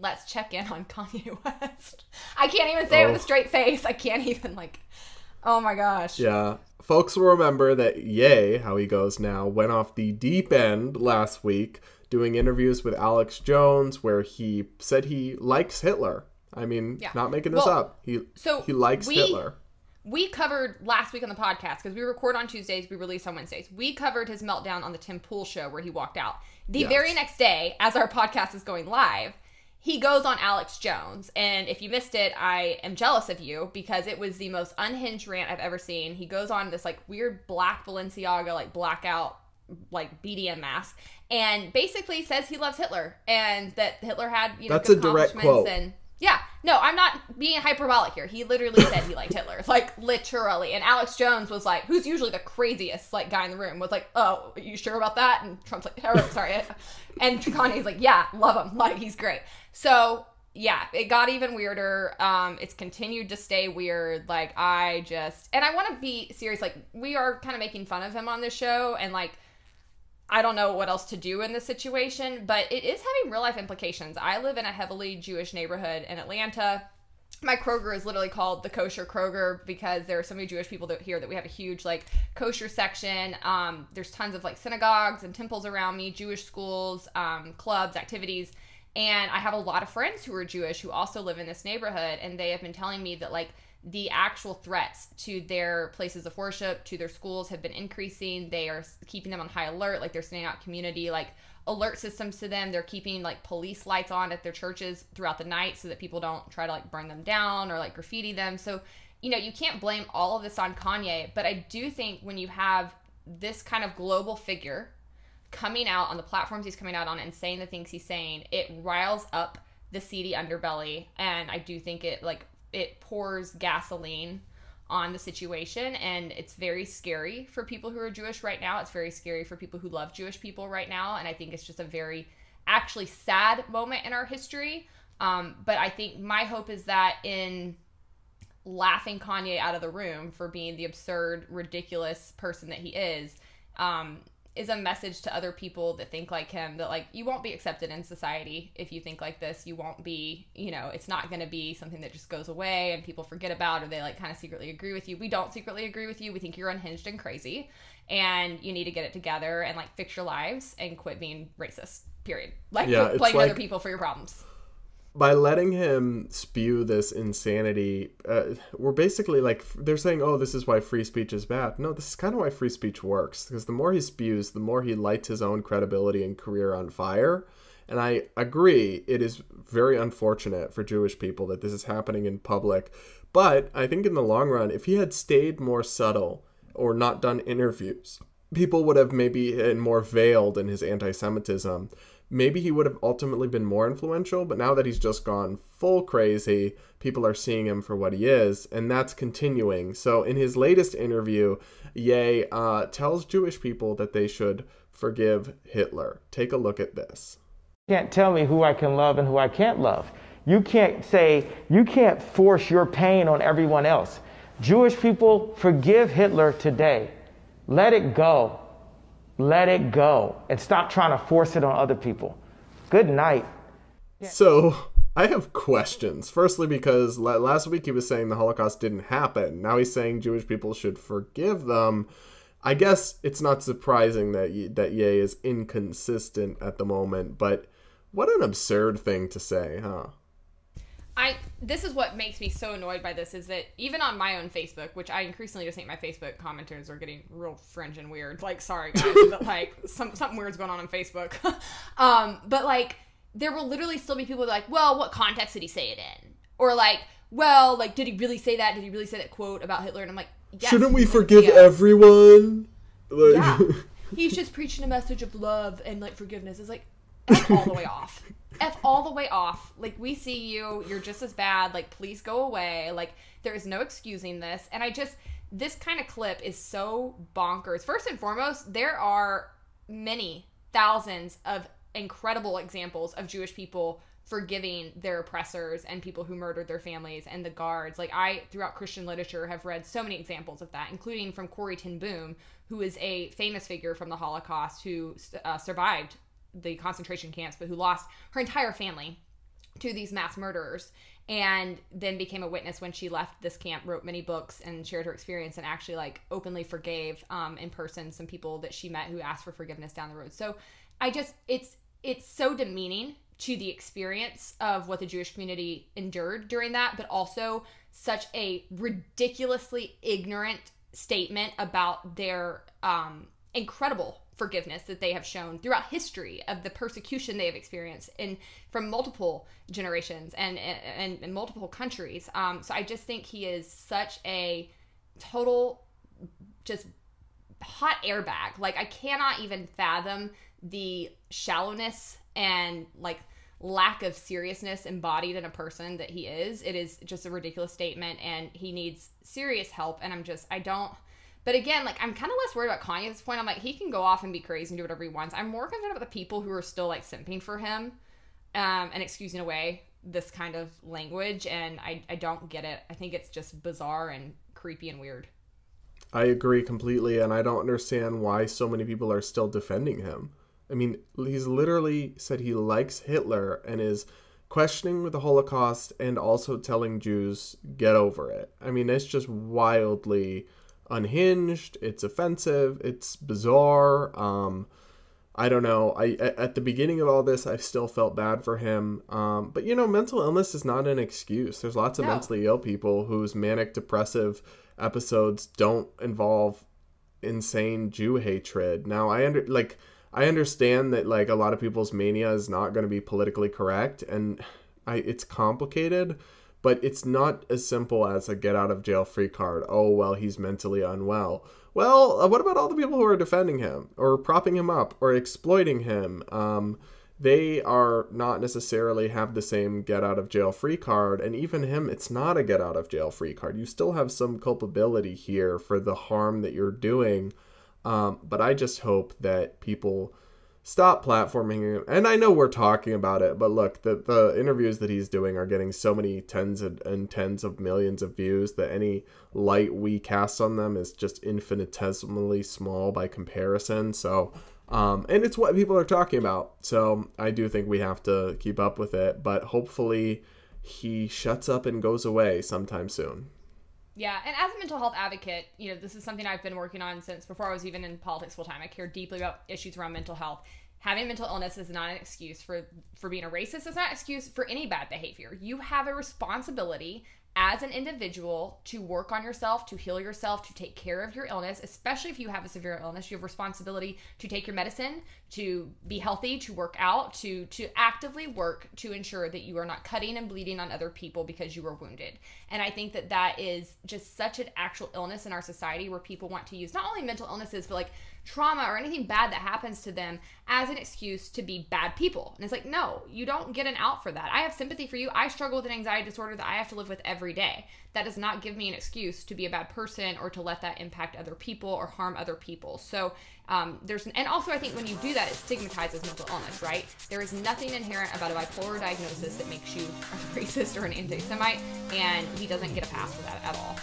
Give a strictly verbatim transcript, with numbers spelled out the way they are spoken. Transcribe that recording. let's check in on Kanye West. I can't even say oh. it with a straight face. I can't even, like, oh my gosh. Yeah. Folks will remember that Ye, how he goes now, went off the deep end last week doing interviews with Alex Jones where he said he likes Hitler. I mean, yeah. not making this well, up. He so he likes we, Hitler. We covered last week on the podcast, because we record on Tuesdays, we release on Wednesdays. We covered his meltdown on the Tim Pool show where he walked out. The yes. very next day, as our podcast is going live, he goes on Alex Jones. And if you missed it, I am jealous of you, because it was the most unhinged rant I've ever seen. He goes on this, like, weird black Balenciaga, like, blackout, like, B D M mask, and basically says he loves Hitler and that Hitler had, you know, that's good a direct quote. And yeah, no, I'm not being hyperbolic here. He literally said he liked Hitler, like, literally. And Alex Jones was like, who's usually the craziest, like, guy in the room, was like, oh, are you sure about that? And Trump's like, oh, sorry. And Kanye's like, yeah, love him. Like, he's great. So, yeah, it got even weirder. Um, it's continued to stay weird. Like, I just, and I want to be serious. Like, we are kind of making fun of him on this show, and, like, I don't know what else to do in this situation, but it is having real life implications. I live in a heavily Jewish neighborhood in Atlanta. My Kroger is literally called the Kosher Kroger because there are so many Jewish people that here that we have a huge, like, kosher section. Um, there's tons of, like, synagogues and temples around me, Jewish schools, um, clubs, activities. And I have a lot of friends who are Jewish who also live in this neighborhood, and they have been telling me that, like, the actual threats to their places of worship, to their schools, have been increasing. They are keeping them on high alert. Like, they're sending out community, like, alert systems to them. They're keeping, like, police lights on at their churches throughout the night so that people don't try to, like, burn them down or, like, graffiti them. So, you know, you can't blame all of this on Kanye, but I do think when you have this kind of global figure coming out on the platforms he's coming out on and saying the things he's saying, it riles up the seedy underbelly, and I do think it, like, it pours gasoline on the situation, and it's very scary for people who are Jewish right now. It's very scary for people who love Jewish people right now, and I think it's just a very actually sad moment in our history. Um, but I think my hope is that in laughing Kanye out of the room for being the absurd, ridiculous person that he is, um, is a message to other people that think like him that, like, you won't be accepted in society if you think like this. You won't be, you know, it's not going to be something that just goes away and people forget about, or they, like, kind of secretly agree with you. We don't secretly agree with you. We think you're unhinged and crazy, and you need to get it together and, like, fix your lives and quit being racist, period. Like, yeah, blame, like, other people for your problems. By letting him spew this insanity, uh, we're basically, like, they're saying, oh, this is why free speech is bad. No, this is kind of why free speech works, because the more he spews, the more he lights his own credibility and career on fire. And I agree, it is very unfortunate for Jewish people that this is happening in public. But I think in the long run, if he had stayed more subtle or not done interviews, people would have maybe been more veiled in his anti-Semitism. Maybe he would have ultimately been more influential, but now that he's just gone full crazy, people are seeing him for what he is, and that's continuing. So in his latest interview, Ye uh, tells Jewish people that they should forgive Hitler. Take a look at this. You can't tell me who I can love and who I can't love. You can't say, you can't force your pain on everyone else. Jewish people, forgive Hitler today. Let it go. Let it go and stop trying to force it on other people. Good night. Yeah. So I have questions. Firstly, because last week he was saying the Holocaust didn't happen. Now he's saying Jewish people should forgive them. I guess it's not surprising that Ye, that Ye is inconsistent at the moment, but what an absurd thing to say, huh? I, this is what makes me so annoyed by this, is that even on my own Facebook, which I increasingly just think my Facebook commenters are getting real fringe and weird. Like, sorry guys, but like some, something weird's going on on Facebook. um, but like, there will literally still be people like, well, what context did he say it in? Or like, well, like, did he really say that? Did he really say that quote about Hitler? And I'm like, yes. Shouldn't we forgive yeah. everyone? Like... Yeah. He's just preaching a message of love and, like, forgiveness. It's like, F all the way off. F all the way off. Like, we see you. You're just as bad. Like, please go away. Like, there is no excusing this. And I just, this kind of clip is so bonkers. First and foremost, there are many thousands of incredible examples of Jewish people forgiving their oppressors and people who murdered their families and the guards. Like, I, throughout Christian literature, have read so many examples of that, including from Corrie ten Boom, who is a famous figure from the Holocaust who uh, survived the concentration camps, but who lost her entire family to these mass murderers, and then became a witness when she left this camp, wrote many books, and shared her experience, and actually like openly forgave um, in person some people that she met who asked for forgiveness down the road. So I just, it's it's so demeaning to the experience of what the Jewish community endured during that, but also such a ridiculously ignorant statement about their um, incredible forgiveness that they have shown throughout history of the persecution they have experienced in from multiple generations and and, and multiple countries. Um, so I just think he is such a total just hot airbag. Like, I cannot even fathom the shallowness and like lack of seriousness embodied in a person that he is. It is just a ridiculous statement, and he needs serious help. And I'm just, I don't. But again, like, I'm kind of less worried about Kanye at this point. I'm like, he can go off and be crazy and do whatever he wants. I'm more concerned about the people who are still, like, simping for him um, and excusing away this kind of language. And I, I don't get it. I think it's just bizarre and creepy and weird. I agree completely. And I don't understand why so many people are still defending him. I mean, he's literally said he likes Hitler and is questioning the Holocaust and also telling Jews, get over it. I mean, it's just wildly unhinged. It's offensive. It's bizarre. Um, I don't know. I at the beginning of all this, I still felt bad for him. Um, but, you know, mental illness is not an excuse. There's lots of no. mentally ill people whose manic depressive episodes don't involve insane Jew hatred. Now, I under like I understand that like a lot of people's mania is not going to be politically correct, and I it's complicated. But it's not as simple as a get-out-of-jail-free card. Oh, well, he's mentally unwell. Well, what about all the people who are defending him or propping him up or exploiting him? Um, they are not necessarily have the same get-out-of-jail-free card. And even him, it's not a get-out-of-jail-free card. You still have some culpability here for the harm that you're doing. Um, but I just hope that people stop platforming him. And I know we're talking about it, but look, the, the interviews that he's doing are getting so many tens of, and tens of millions of views that any light we cast on them is just infinitesimally small by comparison. So, um, and it's what people are talking about. So I do think we have to keep up with it, but hopefully he shuts up and goes away sometime soon. Yeah, and as a mental health advocate, you know, this is something I've been working on since before I was even in politics full time. I care deeply about issues around mental health. Having mental illness is not an excuse for, for being a racist. It's not an excuse for any bad behavior. You have a responsibility as an individual to work on yourself, to heal yourself, to take care of your illness, especially if you have a severe illness. You have responsibility to take your medicine, to be healthy, to work out, to to actively work to ensure that you are not cutting and bleeding on other people because you were wounded. And I think that that is just such an actual illness in our society, where people want to use not only mental illnesses, but like trauma or anything bad that happens to them as an excuse to be bad people. And it's like, no, you don't get an out for that. I have sympathy for you. I struggle with an anxiety disorder that I have to live with every day. That does not give me an excuse to be a bad person or to let that impact other people or harm other people. So um, there's, and also I think when you do that, it stigmatizes mental illness, right? There is nothing inherent about a bipolar diagnosis that makes you a racist or an anti-Semite, and he doesn't get a pass for that at all.